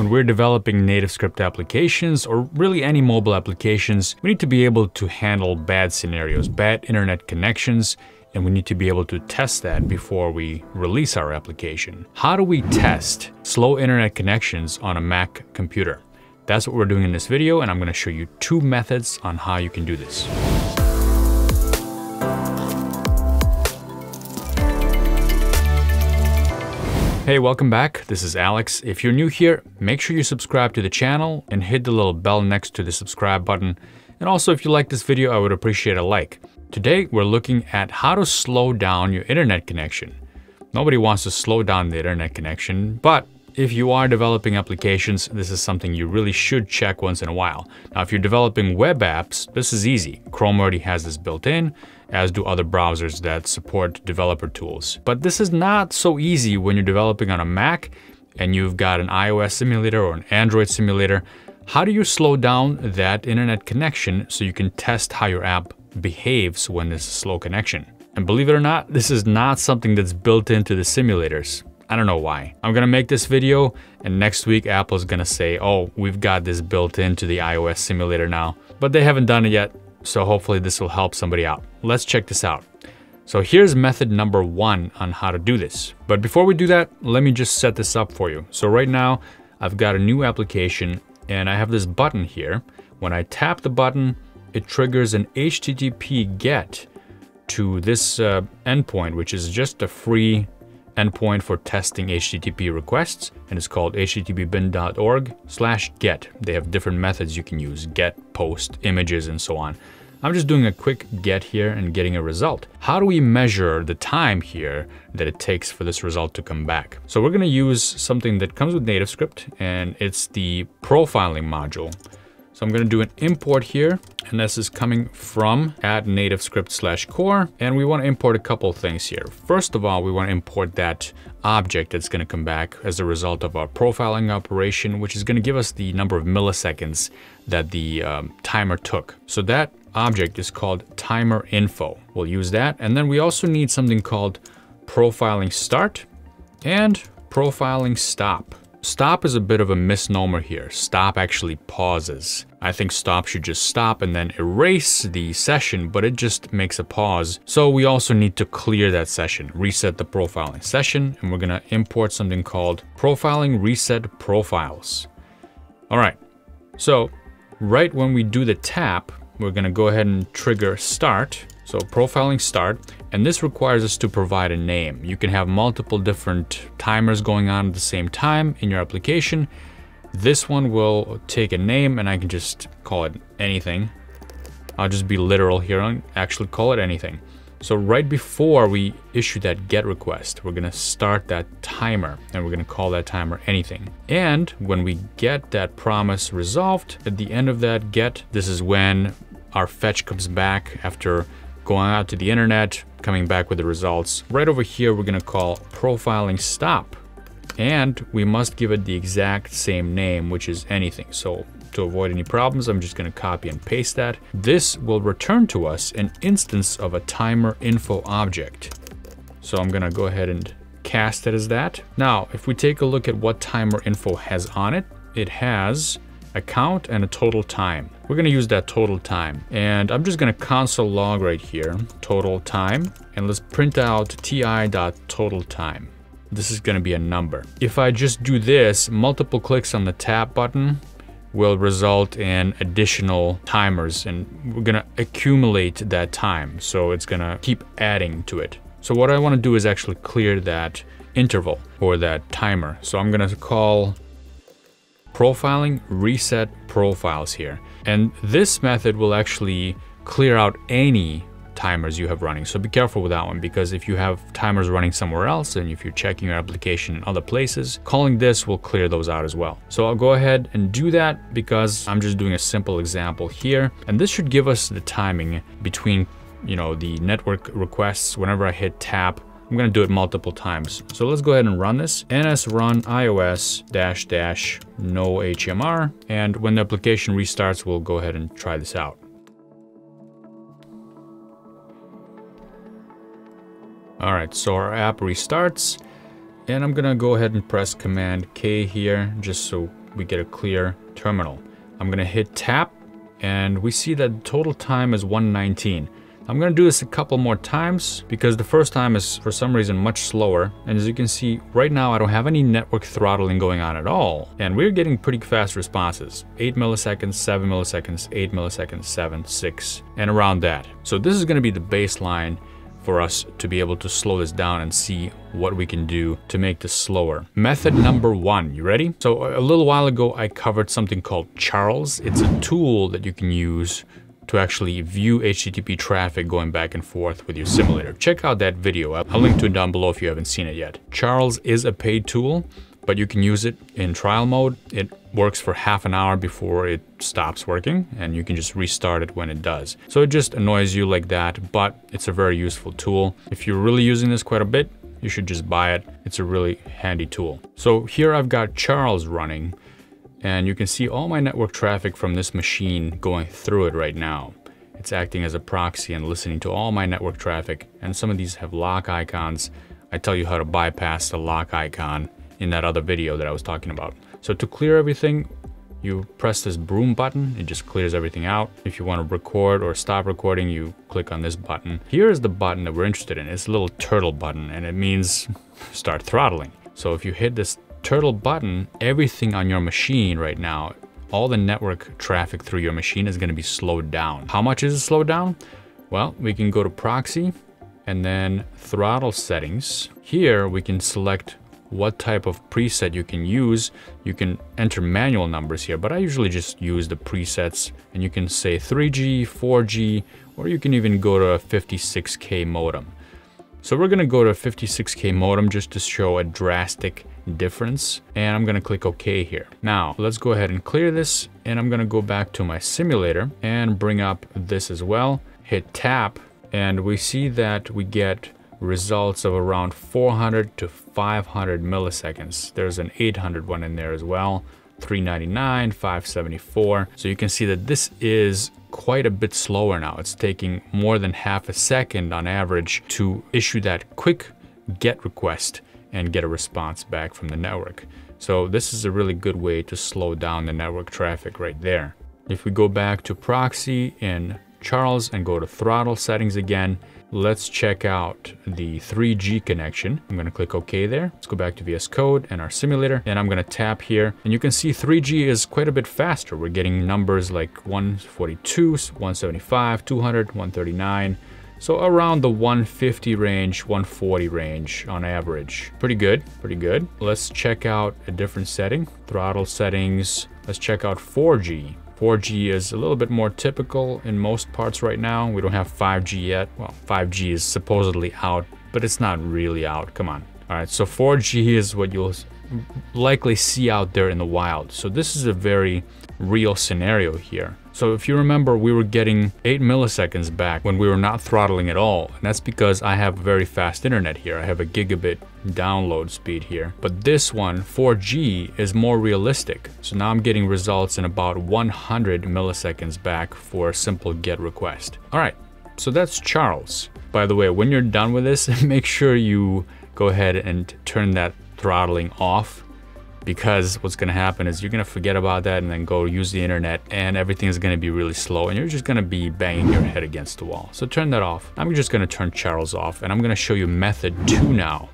When we're developing NativeScript applications, or really any mobile applications, we need to be able to handle bad scenarios, bad internet connections, and we need to be able to test that before we release our application. How do we test slow internet connections on a Mac computer? That's what we're doing in this video, and I'm going to show you two methods on how you can do this. Hey, welcome back. This is Alex. If you're new here, make sure you subscribe to the channel and hit the little bell next to the subscribe button. And also, if you like this video, I would appreciate a like. Today, we're looking at how to slow down your internet connection. Nobody wants to slow down the internet connection, but if you are developing applications, this is something you really should check once in a while. Now, if you're developing web apps, this is easy. Chrome already has this built in, as do other browsers that support developer tools. But this is not so easy when you're developing on a Mac and you've got an iOS simulator or an Android simulator. How do you slow down that internet connection so you can test how your app behaves when there's a slow connection? And believe it or not, this is not something that's built into the simulators. I don't know why. I'm gonna make this video, and next week Apple's gonna say, oh, we've got this built into the iOS simulator now, but they haven't done it yet. So hopefully this will help somebody out. Let's check this out. So here's method number one on how to do this. But before we do that, let me just set this up for you. So right now I've got a new application and I have this button here. When I tap the button, it triggers an HTTP GET to this endpoint, which is just a free endpoint for testing HTTP requests, and it's called httpbin.org/get. They have different methods you can use, get, post, images, and so on. I'm just doing a quick get here and getting a result. How do we measure the time here that it takes for this result to come back? So we're gonna use something that comes with NativeScript, and it's the profiling module. So I'm gonna do an import here, and this is coming from @nativescript/core, and we wanna import a couple things here. First of all, we wanna import that object that's gonna come back as a result of our profiling operation, which is gonna give us the number of milliseconds that the timer took. So that object is called Timer Info. We'll use that, and then we also need something called Profiling Start and Profiling Stop. Stop is a bit of a misnomer here. Stop actually pauses. I think stop should just stop and then erase the session, but it just makes a pause. So we also need to clear that session, reset the profiling session, and we're gonna import something called profiling reset profiles. All right, so right when we do the tap, we're gonna go ahead and trigger start. So profiling start, and this requires us to provide a name. You can have multiple different timers going on at the same time in your application. This one will take a name, and I can just call it anything. I'll just be literal here and actually call it anything. So right before we issue that GET request, we're gonna start that timer, and we're gonna call that timer anything. And when we get that promise resolved, at the end of that GET, this is when our fetch comes back after going out to the internet, coming back with the results. Right over here, we're gonna call profiling stop. And we must give it the exact same name, which is anything. So to avoid any problems, I'm just gonna copy and paste that. This will return to us an instance of a timer info object. So I'm gonna go ahead and cast it as that. Now, if we take a look at what timer info has on it, it has a count and a total time. We're gonna use that total time, and I'm just gonna console log right here, total time, and let's print out ti.total time. This is gonna be a number. If I just do this, multiple clicks on the tap button will result in additional timers, and we're gonna accumulate that time, so it's gonna keep adding to it. So what I wanna do is actually clear that interval or that timer. So I'm gonna call profiling reset profiles here. And this method will actually clear out any timers you have running. So be careful with that one, because if you have timers running somewhere else, and if you're checking your application in other places, calling this will clear those out as well. So I'll go ahead and do that because I'm just doing a simple example here. And this should give us the timing between, you know, the network requests. Whenever I hit tap, I'm gonna do it multiple times. So let's go ahead and run this. NS run iOS -- no HMR. And when the application restarts, we'll go ahead and try this out. All right, so our app restarts. And I'm gonna go ahead and press Command K here, just so we get a clear terminal. I'm gonna hit Tab, and we see that the total time is 1:19. I'm gonna do this a couple more times because the first time is for some reason much slower. And as you can see right now, I don't have any network throttling going on at all. And we're getting pretty fast responses, 8 milliseconds, 7 milliseconds, 8 milliseconds, 7, 6, and around that. So this is gonna be the baseline for us to be able to slow this down and see what we can do to make this slower. Method number one, you ready? So a little while ago, I covered something called Charles. It's a tool that you can use to actually view HTTP traffic going back and forth with your simulator. Check out that video. I'll link to it down below if you haven't seen it yet. Charles is a paid tool, but you can use it in trial mode. It works for half an hour before it stops working, and you can just restart it when it does. So it just annoys you like that, but it's a very useful tool. If you're really using this quite a bit, you should just buy it. It's a really handy tool. So here I've got Charles running, and you can see all my network traffic from this machine going through it right now. It's acting as a proxy and listening to all my network traffic. And some of these have lock icons. I tell you how to bypass the lock icon in that other video that I was talking about. So to clear everything, you press this broom button. It just clears everything out. If you want to record or stop recording, you click on this button. Here is the button that we're interested in. It's a little turtle button, and it means start throttling. So if you hit this turtle button, everything on your machine right now, all the network traffic through your machine is going to be slowed down. How much is it slowed down? Well, we can go to proxy and then throttle settings. Here we can select what type of preset you can use. You can enter manual numbers here, but I usually just use the presets, and you can say 3G, 4G, or you can even go to a 56K modem. So we're going to go to a 56K modem just to show a drastic difference, and I'm going to click OK here. Now let's go ahead and clear this, and I'm going to go back to my simulator and bring up this as well. Hit Tab, and we see that we get results of around 400 to 500 milliseconds. There's an 800 one in there as well, 399, 574. So you can see that this is quite a bit slower now. It's taking more than half a second on average to issue that quick GET request and get a response back from the network. So this is a really good way to slow down the network traffic right there. If we go back to proxy in Charles and go to throttle settings again, let's check out the 3G connection. I'm gonna click OK there. Let's go back to VS Code and our simulator, and I'm gonna tap here, and you can see 3G is quite a bit faster. We're getting numbers like 142, 175, 200, 139. So around the 150 range, 140 range on average. Pretty good, pretty good. Let's check out a different setting, throttle settings. Let's check out 4G. 4G is a little bit more typical in most parts right now. We don't have 5G yet. Well, 5G is supposedly out, but it's not really out. Come on. All right, so 4G is what you'll likely see out there in the wild. So this is a very real scenario here. So if you remember, we were getting 8 milliseconds back when we were not throttling at all. And that's because I have very fast internet here. I have a gigabit download speed here. But this one, 4G, is more realistic. So now I'm getting results in about 100 milliseconds back for a simple GET request. All right, so that's Charles. By the way, when you're done with this, make sure you go ahead and turn that throttling off, because what's going to happen is you're going to forget about that and then go use the internet, and everything is going to be really slow, and you're just going to be banging your head against the wall. So turn that off. I'm just going to turn Charles off, and I'm going to show you method 2 now.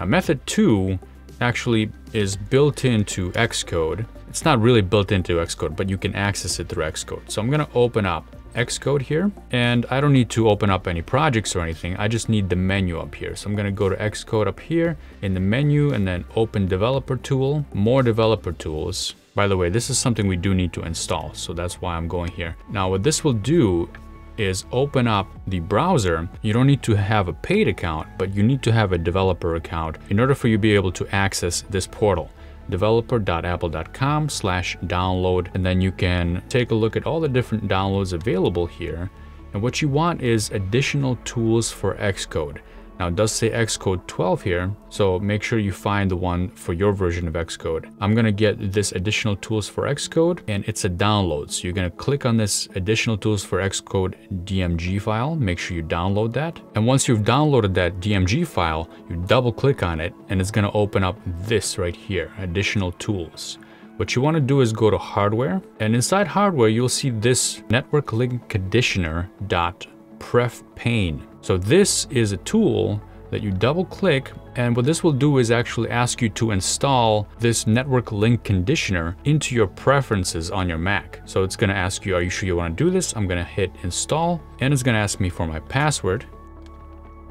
Now method 2 actually is built into Xcode. It's not really built into Xcode, but you can access it through Xcode. So I'm going to open up Xcode here, and I don't need to open up any projects or anything. I just need the menu up here. So I'm going to go to Xcode up here in the menu, and then open developer tool, more developer tools. By the way, this is something we do need to install, so that's why I'm going here. Now what this will do is open up the browser. You don't need to have a paid account, but you need to have a developer account in order for you to be able to access this portal, developer.apple.com/download, and then you can take a look at all the different downloads available here. And what you want is additional tools for Xcode. Now it does say Xcode 12 here, so make sure you find the one for your version of Xcode. I'm gonna get this additional tools for Xcode, and it's a download. So you're gonna click on this additional tools for Xcode DMG file, make sure you download that. And once you've downloaded that DMG file, you double click on it and it's gonna open up this right here, additional tools. What you want to do is go to hardware, and inside hardware, you'll see this Network Link Conditioner.pref pane. So this is a tool that you double click, and what this will do is actually ask you to install this Network Link Conditioner into your preferences on your Mac. So it's going to ask you, are you sure you want to do this? I'm going to hit install, and it's going to ask me for my password.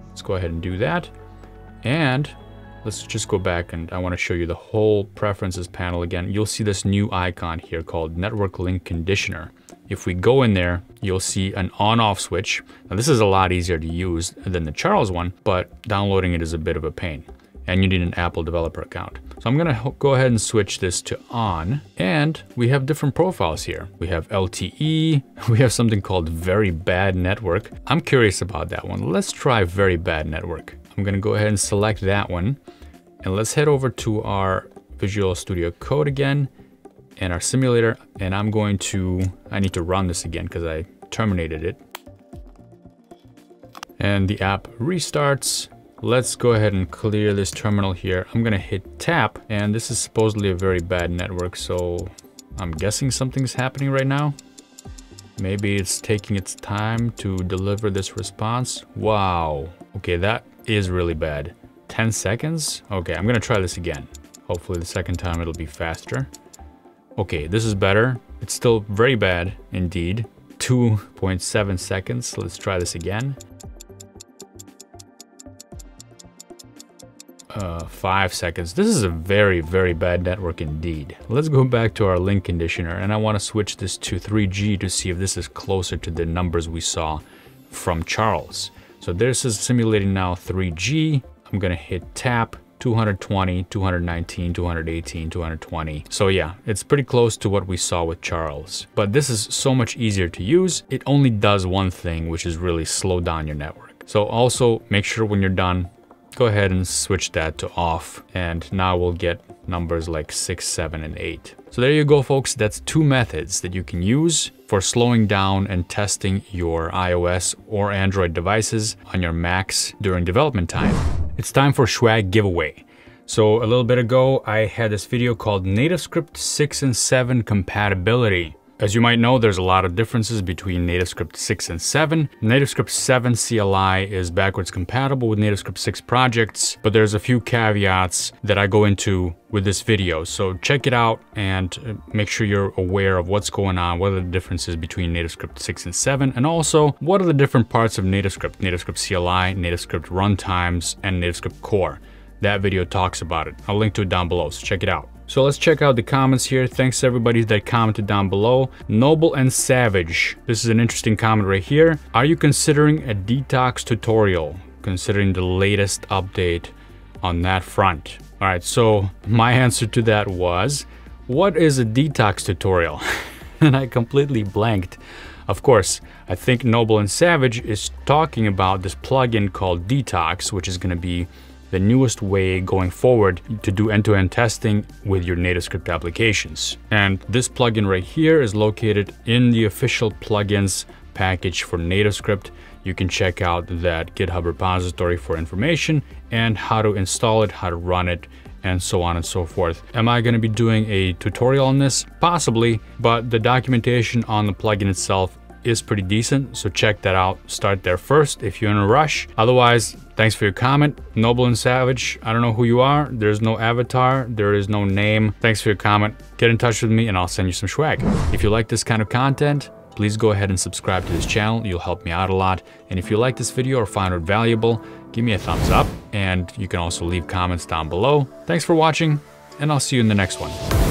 Let's go ahead and do that. And let's just go back, and I want to show you the whole preferences panel again. You'll see this new icon here called Network Link Conditioner. If we go in there, you'll see an on-off switch. Now this is a lot easier to use than the Charles one, but downloading it is a bit of a pain, and you need an Apple developer account. So I'm gonna go ahead and switch this to on, and we have different profiles here. We have LTE, we have something called Very Bad Network. I'm curious about that one. Let's try Very Bad Network. I'm gonna go ahead and select that one, and let's head over to our Visual Studio Code again and our simulator, and I need to run this again because I terminated it. And the app restarts. Let's go ahead and clear this terminal here. I'm gonna hit tab, and this is supposedly a very bad network, so I'm guessing something's happening right now. Maybe it's taking its time to deliver this response. Wow, okay, that is really bad. 10 seconds? Okay, I'm gonna try this again. Hopefully the second time it'll be faster. Okay, this is better. It's still very bad indeed. 2.7 seconds. Let's try this again. 5 seconds. This is a very, very bad network indeed. Let's go back to our link conditioner, and I want to switch this to 3G to see if this is closer to the numbers we saw from Charles. So this is simulating now 3G. I'm going to hit tap, 220, 219, 218, 220. So yeah, it's pretty close to what we saw with Charles, but this is so much easier to use. It only does one thing, which is really slow down your network. So also make sure when you're done, go ahead and switch that to off, and now we'll get numbers like 6, 7, and 8. So there you go, folks. That's two methods that you can use for slowing down and testing your iOS or Android devices on your Macs during development time. It's time for swag giveaway. So a little bit ago, I had this video called NativeScript 6 and 7 compatibility. As you might know, there's a lot of differences between NativeScript 6 and 7. NativeScript 7 CLI is backwards compatible with NativeScript 6 projects, but there's a few caveats that I go into with this video. So check it out and make sure you're aware of what's going on, what are the differences between NativeScript 6 and 7, and also what are the different parts of NativeScript, NativeScript CLI, NativeScript runtimes, and NativeScript core. That video talks about it. I'll link to it down below, so check it out. So let's check out the comments here. Thanks to everybody that commented down below. Noble and Savage. This is an interesting comment right here. Are you considering a detox tutorial? Considering the latest update on that front. All right, so my answer to that was, what is a detox tutorial? And I completely blanked. Of course, I think Noble and Savage is talking about this plugin called Detox, which is gonna be the newest way going forward to do end-to-end testing with your NativeScript applications. And this plugin right here is located in the official plugins package for NativeScript. You can check out that GitHub repository for information and how to install it, how to run it, and so on and so forth. Am I gonna be doing a tutorial on this? Possibly, but the documentation on the plugin itself is pretty decent, so check that out. Start there first if you're in a rush. Otherwise, thanks for your comment, Noble and Savage. I don't know who you are. There's no avatar, there is no name. Thanks for your comment. Get in touch with me and I'll send you some swag. If you like this kind of content, please go ahead and subscribe to this channel. You'll help me out a lot. And if you like this video or found it valuable, give me a thumbs up, and you can also leave comments down below. Thanks for watching, and I'll see you in the next one.